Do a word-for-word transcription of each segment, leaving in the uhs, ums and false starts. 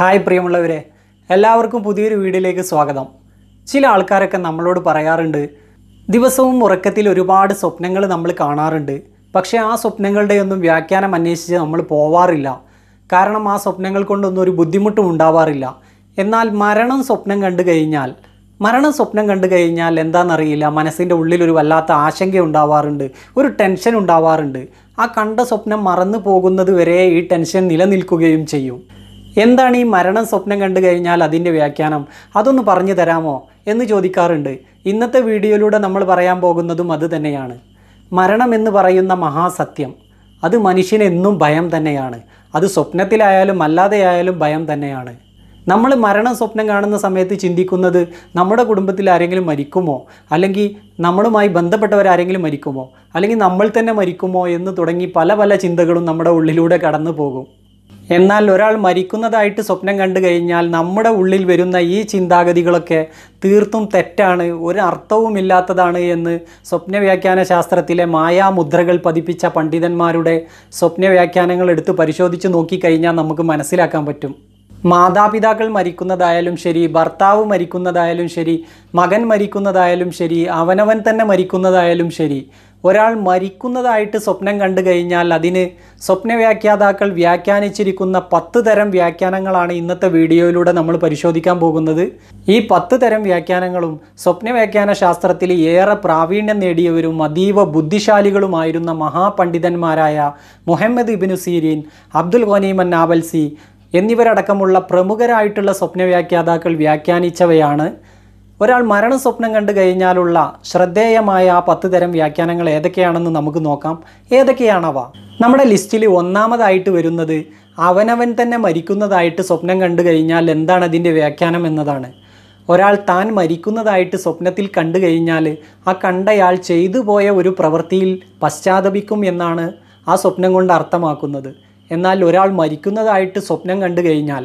Hi പ്രിയമുള്ളവരെ, എല്ലാവർക്കും പുതിയൊരു വീഡിയോയിലേക്ക് സ്വാഗതം. ചില ആൾക്കാരൊക്കെ നമ്മളോട് പറയാറുണ്ട്, ദിവസവും ഉറക്കത്തിൽ ഒരുപാട് സ്വപ്നങ്ങൾ നമ്മൾ കാണാറുണ്ട്, പക്ഷേ ആ സ്വപ്നങ്ങളുടെയൊന്നും വ്യാഖ്യാനം അന്വേഷിച്ച് നമ്മൾ പോവാറില്ല. കാരണം ആ സ്വപ്നങ്ങൾ കൊണ്ടൊന്നും ഒരു ബുദ്ധിമുട്ടും ഉണ്ടാവാറില്ല. എന്നാൽ മരണം സ്വപ്നം കണ്ടു കഴിഞ്ഞാൽ മരണം സ്വപ്നം കണ്ടു കഴിഞ്ഞാൽ എന്താണെന്നറിയില്ല, മനസ്സിൻ്റെ ഉള്ളിലൊരു വല്ലാത്ത ആശങ്ക ഉണ്ടാവാറുണ്ട്, ഒരു ടെൻഷൻ ഉണ്ടാവാറുണ്ട്. ആ കണ്ട സ്വപ്നം മറന്നു പോകുന്നത് വരെ ഈ ടെൻഷൻ നിലനിൽക്കുകയും ചെയ്യും. എന്താണ് ഈ മരണം സ്വപ്നം കണ്ടു കഴിഞ്ഞാൽ അതിൻ്റെ വ്യാഖ്യാനം, അതൊന്ന് പറഞ്ഞു തരാമോ എന്ന് ചോദിക്കാറുണ്ട്. ഇന്നത്തെ വീഡിയോയിലൂടെ നമ്മൾ പറയാൻ പോകുന്നതും അത് തന്നെയാണ്. മരണം എന്ന് പറയുന്ന മഹാസത്യം, അത് മനുഷ്യനെന്നും ഭയം തന്നെയാണ്. അത് സ്വപ്നത്തിലായാലും അല്ലാതെയായാലും ഭയം തന്നെയാണ്. നമ്മൾ മരണം സ്വപ്നം കാണുന്ന സമയത്ത് ചിന്തിക്കുന്നത്, നമ്മുടെ കുടുംബത്തിൽ ആരെങ്കിലും മരിക്കുമോ, അല്ലെങ്കിൽ നമ്മളുമായി ബന്ധപ്പെട്ടവരാരെങ്കിലും മരിക്കുമോ, അല്ലെങ്കിൽ നമ്മൾ തന്നെ മരിക്കുമോ എന്ന് തുടങ്ങി പല പല ചിന്തകളും നമ്മുടെ ഉള്ളിലൂടെ കടന്നു പോകും. എന്നാൽ ഒരാൾ മരിക്കുന്നതായിട്ട് സ്വപ്നം കണ്ടു കഴിഞ്ഞാൽ നമ്മുടെ ഉള്ളിൽ വരുന്ന ഈ ചിന്താഗതികളൊക്കെ തീർത്തും തെറ്റാണ്, ഒരർത്ഥവുമില്ലാത്തതാണ് എന്ന് സ്വപ്നവ്യാഖ്യാന ശാസ്ത്രത്തിലെ മായാമുദ്രകൾ പതിപ്പിച്ച പണ്ഡിതന്മാരുടെ സ്വപ്നവ്യാഖ്യാനങ്ങൾ എടുത്ത് പരിശോധിച്ച് നോക്കിക്കഴിഞ്ഞാൽ നമുക്ക് മനസ്സിലാക്കാൻ പറ്റും. മാതാപിതാക്കൾ മരിക്കുന്നതായാലും ശരി, ഭർത്താവ് മരിക്കുന്നതായാലും ശരി, മകൻ മരിക്കുന്നതായാലും ശരി, അവനവൻ തന്നെ മരിക്കുന്നതായാലും ശരി, ഒരാൾ മരിക്കുന്നതായിട്ട് സ്വപ്നം കണ്ടു കഴിഞ്ഞാൽ അതിന് സ്വപ്നവ്യാഖ്യാതാക്കൾ വ്യാഖ്യാനിച്ചിരിക്കുന്ന പത്ത് തരം വ്യാഖ്യാനങ്ങളാണ് ഇന്നത്തെ വീഡിയോയിലൂടെ നമ്മൾ പരിശോധിക്കാൻ പോകുന്നത്. ഈ പത്ത് തരം വ്യാഖ്യാനങ്ങളും സ്വപ്നവ്യാഖ്യാന ശാസ്ത്രത്തിൽ ഏറെ പ്രാവീണ്യം നേടിയവരും അതീവ ബുദ്ധിശാലികളുമായിരുന്ന മഹാപണ്ഡിതന്മാരായ മുഹമ്മദ് ഇബ്നു സിരീൻ, അബ്ദുൽ ഗനി മന്നാബൽസി എന്നിവരടക്കമുള്ള പ്രമുഖരായിട്ടുള്ള സ്വപ്നവ്യാഖ്യാതാക്കൾ വ്യാഖ്യാനിച്ചവയാണ്. ഒരാൾ മരണ സ്വപ്നം കണ്ടു കഴിഞ്ഞാലുള്ള ശ്രദ്ധേയമായ ആ പത്ത് തരം വ്യാഖ്യാനങ്ങൾ ഏതൊക്കെയാണെന്ന് നമുക്ക് നോക്കാം. ഏതൊക്കെയാണവ? നമ്മുടെ ലിസ്റ്റിൽ ഒന്നാമതായിട്ട് വരുന്നത്, അവനവൻ തന്നെ മരിക്കുന്നതായിട്ട് സ്വപ്നം കണ്ടു കഴിഞ്ഞാൽ എന്താണ് അതിൻ്റെ വ്യാഖ്യാനം എന്നതാണ്. ഒരാൾ താൻ മരിക്കുന്നതായിട്ട് സ്വപ്നത്തിൽ കണ്ടു കഴിഞ്ഞാൽ ആ കണ്ടയാൾ ചെയ്തു പോയ ഒരു പ്രവൃത്തിയിൽ പശ്ചാത്തപിക്കും എന്നാണ് ആ സ്വപ്നം കൊണ്ട് അർത്ഥമാക്കുന്നത്. എന്നാൽ ഒരാൾ മരിക്കുന്നതായിട്ട് സ്വപ്നം കണ്ടു കഴിഞ്ഞാൽ,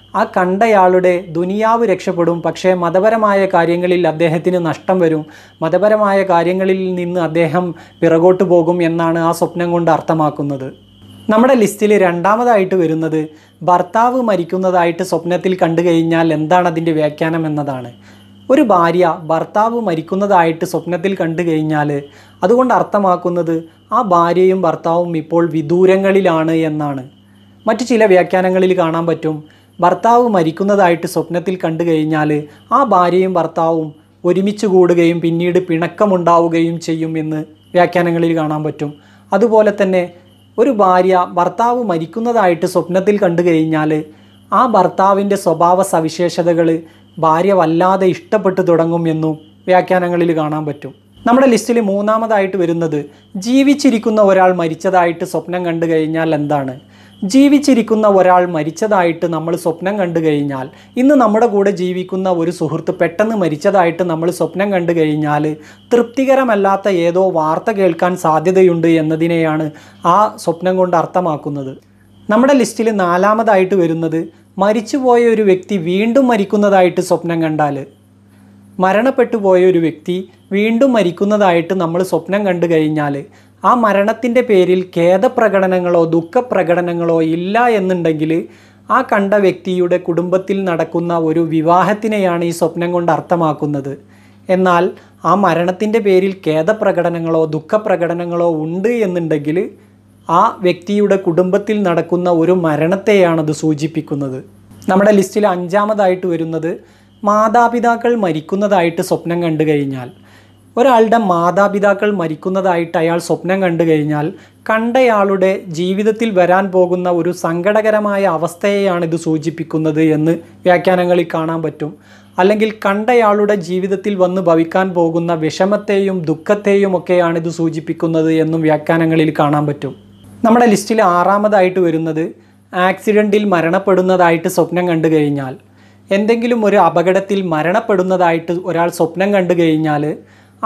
ആ കണ്ടയാളുടെ ദുനിയാവ് രക്ഷപ്പെടും, പക്ഷേ മതപരമായ കാര്യങ്ങളിൽ അദ്ദേഹത്തിന് നഷ്ടം വരും, മതപരമായ കാര്യങ്ങളിൽ നിന്ന് അദ്ദേഹം പിറകോട്ട് പോകും എന്നാണ് ആ സ്വപ്നം കൊണ്ട് അർത്ഥമാക്കുന്നത്. നമ്മുടെ ലിസ്റ്റിൽ രണ്ടാമതായിട്ട് വരുന്നത്, ഭർത്താവ് മരിക്കുന്നതായിട്ട് സ്വപ്നത്തിൽ കണ്ടു കഴിഞ്ഞാൽ എന്താണ് അതിൻ്റെ വ്യാഖ്യാനം എന്നതാണ്. ഒരു ഭാര്യ ഭർത്താവ് മരിക്കുന്നതായിട്ട് സ്വപ്നത്തിൽ കണ്ടു കഴിഞ്ഞാൽ അതുകൊണ്ട് അർത്ഥമാക്കുന്നത് ആ ഭാര്യയും ഭർത്താവും ഇപ്പോൾ വിദൂരങ്ങളിലാണ് എന്നാണ്. മറ്റു ചില വ്യാഖ്യാനങ്ങളിൽ കാണാൻ പറ്റും, ഭർത്താവ് മരിക്കുന്നതായിട്ട് സ്വപ്നത്തിൽ കണ്ടു കഴിഞ്ഞാൽ ആ ഭാര്യയും ഭർത്താവും ഒരുമിച്ച് കൂടുകയും പിന്നീട് പിണക്കമുണ്ടാവുകയും ചെയ്യും എന്ന് വ്യാഖ്യാനങ്ങളിൽ കാണാൻ പറ്റും. അതുപോലെ തന്നെ ഒരു ഭാര്യ ഭർത്താവ് മരിക്കുന്നതായിട്ട് സ്വപ്നത്തിൽ കണ്ടു കഴിഞ്ഞാൽ ആ ഭർത്താവിൻ്റെ സ്വഭാവ സവിശേഷതകൾ ഭാര്യ വല്ലാതെ ഇഷ്ടപ്പെട്ടു തുടങ്ങും എന്നും വ്യാഖ്യാനങ്ങളിൽ കാണാൻ പറ്റും. നമ്മുടെ ലിസ്റ്റിൽ മൂന്നാമതായിട്ട് വരുന്നത്, ജീവിച്ചിരിക്കുന്ന ഒരാൾ മരിച്ചതായിട്ട് സ്വപ്നം കണ്ടു കഴിഞ്ഞാൽ എന്താണ്. ജീവിച്ചിരിക്കുന്ന ഒരാൾ മരിച്ചതായിട്ട് നമ്മൾ സ്വപ്നം കണ്ടു കഴിഞ്ഞാൽ, ഇന്ന് നമ്മുടെ കൂടെ ജീവിക്കുന്ന ഒരു സുഹൃത്ത് പെട്ടെന്ന് മരിച്ചതായിട്ട് നമ്മൾ സ്വപ്നം കണ്ടു കഴിഞ്ഞാൽ തൃപ്തികരമല്ലാത്ത ഏതോ വാർത്ത കേൾക്കാൻ സാധ്യതയുണ്ട് എന്നതിനെയാണ് ആ സ്വപ്നം കൊണ്ട് അർത്ഥമാക്കുന്നത്. നമ്മുടെ ലിസ്റ്റിൽ നാലാമതായിട്ട് വരുന്നത്, മരിച്ചുപോയ ഒരു വ്യക്തി വീണ്ടും മരിക്കുന്നതായിട്ട് സ്വപ്നം കണ്ടാൽ. മരണപ്പെട്ടു പോയ ഒരു വ്യക്തി വീണ്ടും മരിക്കുന്നതായിട്ട് നമ്മൾ സ്വപ്നം കണ്ടു കഴിഞ്ഞാൽ ആ മരണത്തിൻ്റെ പേരിൽ ഖേദപ്രകടനങ്ങളോ ദുഃഖപ്രകടനങ്ങളോ ഇല്ല എന്നുണ്ടെങ്കിൽ ആ കണ്ട വ്യക്തിയുടെ കുടുംബത്തിൽ നടക്കുന്ന ഒരു വിവാഹത്തിനെയാണ് ഈ സ്വപ്നം കൊണ്ട് അർത്ഥമാക്കുന്നത്. എന്നാൽ ആ മരണത്തിൻ്റെ പേരിൽ ഖേദപ്രകടനങ്ങളോ ദുഃഖപ്രകടനങ്ങളോ ഉണ്ട് എന്നുണ്ടെങ്കിൽ ആ വ്യക്തിയുടെ കുടുംബത്തിൽ നടക്കുന്ന ഒരു മരണത്തെയാണത് സൂചിപ്പിക്കുന്നത്. നമ്മുടെ ലിസ്റ്റിൽ അഞ്ചാമതായിട്ട് വരുന്നത്, മാതാപിതാക്കൾ മരിക്കുന്നതായിട്ട് സ്വപ്നം കണ്ടു കഴിഞ്ഞാൽ. ഒരാളുടെ മാതാപിതാക്കൾ മരിക്കുന്നതായിട്ട് അയാൾ സ്വപ്നം കണ്ടു കഴിഞ്ഞാൽ കണ്ടയാളുടെ ജീവിതത്തിൽ വരാൻ പോകുന്ന ഒരു സങ്കടകരമായ അവസ്ഥയെയാണിത് സൂചിപ്പിക്കുന്നത് എന്ന് വ്യാഖ്യാനങ്ങളിൽ കാണാൻ പറ്റും. അല്ലെങ്കിൽ കണ്ടയാളുടെ ജീവിതത്തിൽ വന്ന് ഭവിക്കാൻ പോകുന്ന വിഷമത്തെയും ദുഃഖത്തെയും ഒക്കെയാണിത് സൂചിപ്പിക്കുന്നത് എന്നും വ്യാഖ്യാനങ്ങളിൽ കാണാൻ പറ്റും. നമ്മുടെ ലിസ്റ്റിൽ ആറാമതായിട്ട് വരുന്നത്, ആക്സിഡൻറ്റിൽ മരണപ്പെടുന്നതായിട്ട് സ്വപ്നം കണ്ടു കഴിഞ്ഞാൽ. എന്തെങ്കിലും ഒരു അപകടത്തിൽ മരണപ്പെടുന്നതായിട്ട് ഒരാൾ സ്വപ്നം കണ്ടു കഴിഞ്ഞാൽ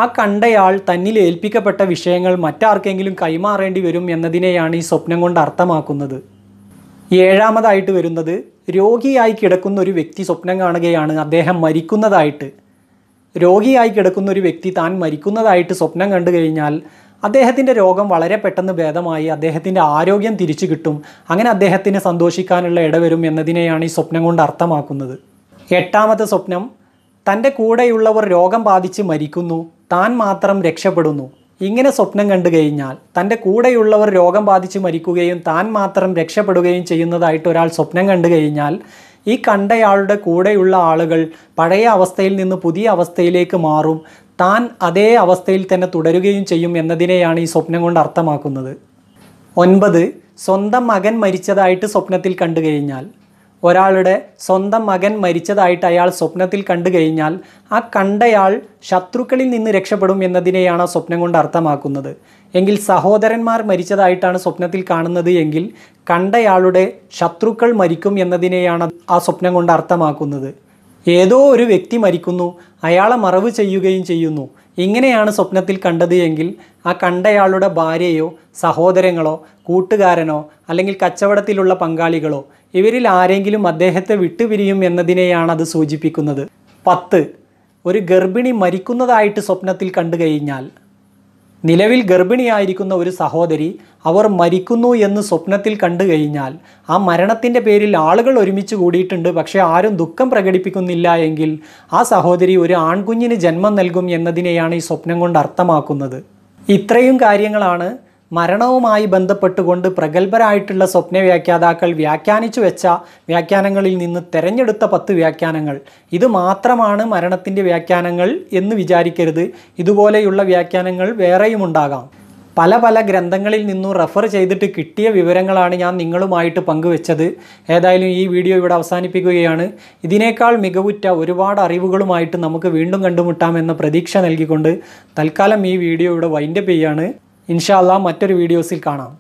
ആ കണ്ടയാൾ തന്നിൽ ഏൽപ്പിക്കപ്പെട്ട വിഷയങ്ങൾ മറ്റാർക്കെങ്കിലും കൈമാറേണ്ടി വരും എന്നതിനെയാണ് ഈ സ്വപ്നം കൊണ്ട് അർത്ഥമാക്കുന്നത്. ഏഴാമതായിട്ട് വരുന്നത്, രോഗിയായി കിടക്കുന്ന ഒരു വ്യക്തി സ്വപ്നം കാണുകയാണ് അദ്ദേഹം മരിക്കുന്നതായിട്ട്. രോഗിയായി കിടക്കുന്ന ഒരു വ്യക്തി താൻ മരിക്കുന്നതായിട്ട് സ്വപ്നം കണ്ടു കഴിഞ്ഞാൽ അദ്ദേഹത്തിൻ്റെ രോഗം വളരെ പെട്ടെന്ന് ഭേദമായി അദ്ദേഹത്തിൻ്റെ ആരോഗ്യം തിരിച്ചു കിട്ടും, അങ്ങനെ അദ്ദേഹത്തിന് സന്തോഷിക്കാനുള്ള ഇടവരും എന്നതിനെയാണ് ഈ സ്വപ്നം കൊണ്ട് അർത്ഥമാക്കുന്നത്. എട്ടാമത്തെ സ്വപ്നം, തൻ്റെ കൂടെയുള്ളവർ രോഗം ബാധിച്ച് മരിക്കുന്നു, താൻ മാത്രം രക്ഷപ്പെടുന്നു. ഇങ്ങനെ സ്വപ്നം കണ്ടു കഴിഞ്ഞാൽ തൻ്റെ കൂടെയുള്ളവർ രോഗം ബാധിച്ച് മരിക്കുകയും താൻ മാത്രം രക്ഷപ്പെടുകയും ചെയ്യുന്നതായിട്ട് ഒരാൾ സ്വപ്നം കണ്ടു കഴിഞ്ഞാൽ ഈ കണ്ടയാളുടെ കൂടെയുള്ള ആളുകൾ പഴയ അവസ്ഥയിൽ നിന്ന് പുതിയ അവസ്ഥയിലേക്ക് മാറും, താൻ അതേ അവസ്ഥയിൽ തന്നെ തുടരുകയും ചെയ്യും എന്നതിനെയാണ് ഈ സ്വപ്നം കൊണ്ട് അർത്ഥമാക്കുന്നത്. ഒൻപത്, സ്വന്തം മകൻ മരിച്ചതായിട്ട് സ്വപ്നത്തിൽ കണ്ടു കഴിഞ്ഞാൽ, ഒരാളുടെ സ്വന്തം മകൻ മരിച്ചതായിട്ട് അയാൾ സ്വപ്നത്തിൽ കണ്ടു കഴിഞ്ഞാൽ ആ കണ്ടയാൾ ശത്രുക്കളിൽ നിന്ന് രക്ഷപ്പെടും എന്നതിനെയാണ് ആ സ്വപ്നം കൊണ്ട് അർത്ഥമാക്കുന്നത്. എങ്കിൽ സഹോദരന്മാർ മരിച്ചതായിട്ടാണ് സ്വപ്നത്തിൽ കാണുന്നത് എങ്കിൽ കണ്ടയാളുടെ ശത്രുക്കൾ മരിക്കും എന്നതിനെയാണ് ആ സ്വപ്നം കൊണ്ട് അർത്ഥമാക്കുന്നത്. ഏതോ ഒരു വ്യക്തി മരിക്കുന്നു, അയാളെ മറവ് ചെയ്യുകയും ചെയ്യുന്നു, ഇങ്ങനെയാണ് സ്വപ്നത്തിൽ കണ്ടത് എങ്കിൽ ആ കണ്ടയാളുടെ ഭാര്യയോ സഹോദരങ്ങളോ കൂട്ടുകാരനോ അല്ലെങ്കിൽ കച്ചവടത്തിലുള്ള പങ്കാളികളോ ഇവരിൽ ആരെങ്കിലും അദ്ദേഹത്തെ വിട്ടുപിരിയും എന്നതിനെയാണ് അത് സൂചിപ്പിക്കുന്നത്. പത്ത്, ഒരു ഗർഭിണി മരിക്കുന്നതായിട്ട് സ്വപ്നത്തിൽ കണ്ടു കഴിഞ്ഞാൽ, നിലവിൽ ഗർഭിണിയായിരിക്കുന്ന ഒരു സഹോദരി അവർ മരിക്കുന്നു എന്ന് സ്വപ്നത്തിൽ കണ്ടു കഴിഞ്ഞാൽ ആ മരണത്തിൻ്റെ പേരിൽ ആളുകൾ ഒരുമിച്ച് കൂടിയിട്ടുണ്ട്, പക്ഷേ ആരും ദുഃഖം പ്രകടിപ്പിക്കുന്നില്ല എങ്കിൽ ആ സഹോദരി ഒരു ആൺകുഞ്ഞിന് ജന്മം നൽകും എന്നതിനെയാണ് ഈ സ്വപ്നം കൊണ്ട് അർത്ഥമാക്കുന്നത്. ഇത്രയും കാര്യങ്ങളാണ് മരണവുമായി ബന്ധപ്പെട്ടുകൊണ്ട് പ്രഗത്ഭരായിട്ടുള്ള സ്വപ്ന വ്യാഖ്യാതാക്കൾ വ്യാഖ്യാനിച്ചു വെച്ച വ്യാഖ്യാനങ്ങളിൽ നിന്ന് തിരഞ്ഞെടുത്ത പത്ത് വ്യാഖ്യാനങ്ങൾ. ഇത് മാത്രമാണ് മരണത്തിൻ്റെ വ്യാഖ്യാനങ്ങൾ എന്ന് വിചാരിക്കരുത്. ഇതുപോലെയുള്ള വ്യാഖ്യാനങ്ങൾ വേറെയും ഉണ്ടാകാം. പല പല ഗ്രന്ഥങ്ങളിൽ നിന്നും റെഫർ ചെയ്തിട്ട് കിട്ടിയ വിവരങ്ങളാണ് ഞാൻ നിങ്ങളുമായിട്ട് പങ്കുവെച്ചത്. ഏതായാലും ഈ വീഡിയോ ഇവിടെ അവസാനിപ്പിക്കുകയാണ്. ഇതിനേക്കാൾ മികവുറ്റ ഒരുപാട് അറിവുകളുമായിട്ട് നമുക്ക് വീണ്ടും കണ്ടുമുട്ടാമെന്ന പ്രതീക്ഷ നൽകിക്കൊണ്ട് തൽക്കാലം ഈ വീഡിയോ ഇവിടെ വൈൻഡപ്പ് ചെയ്യാണ്. ഇൻഷാ അല്ലാഹ് മറ്റൊരു വീഡിയോസിൽ കാണാം.